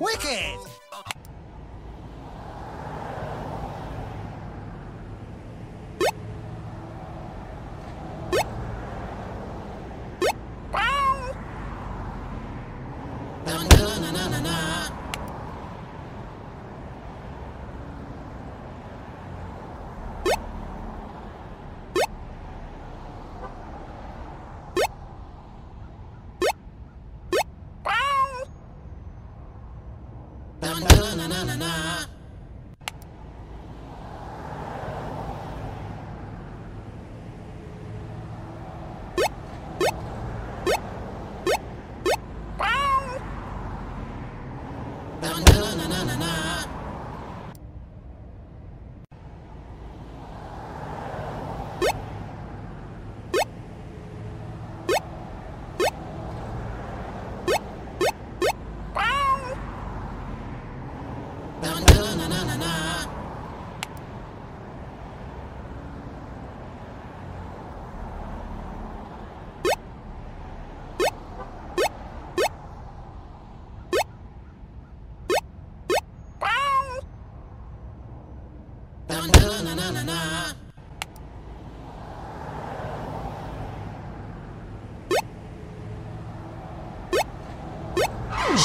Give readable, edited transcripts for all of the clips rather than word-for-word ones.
Wicked!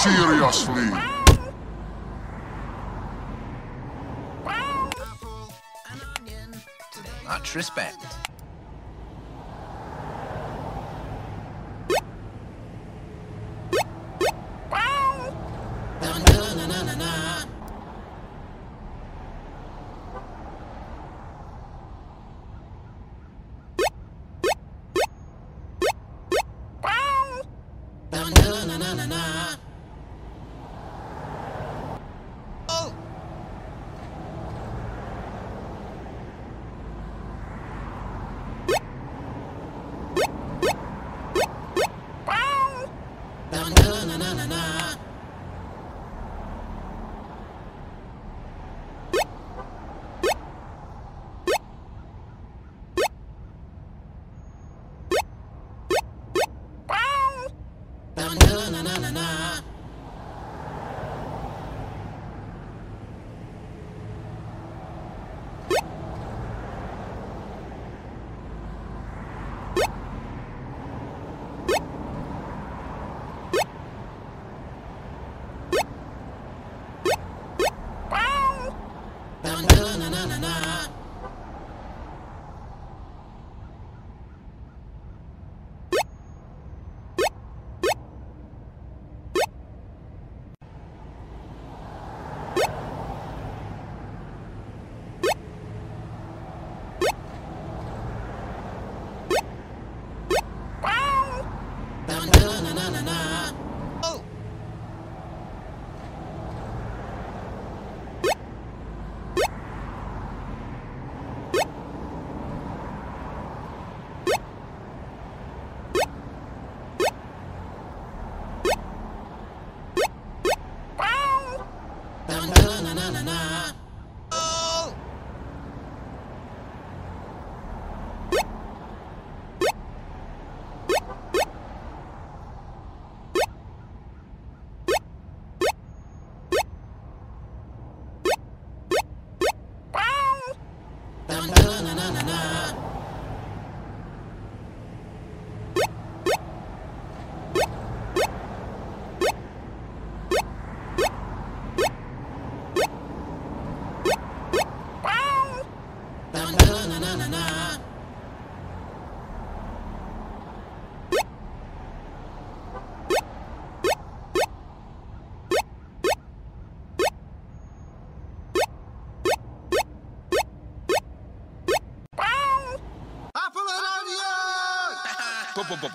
Seriously. Apple and onion. Much respect.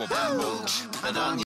Bumble and onion.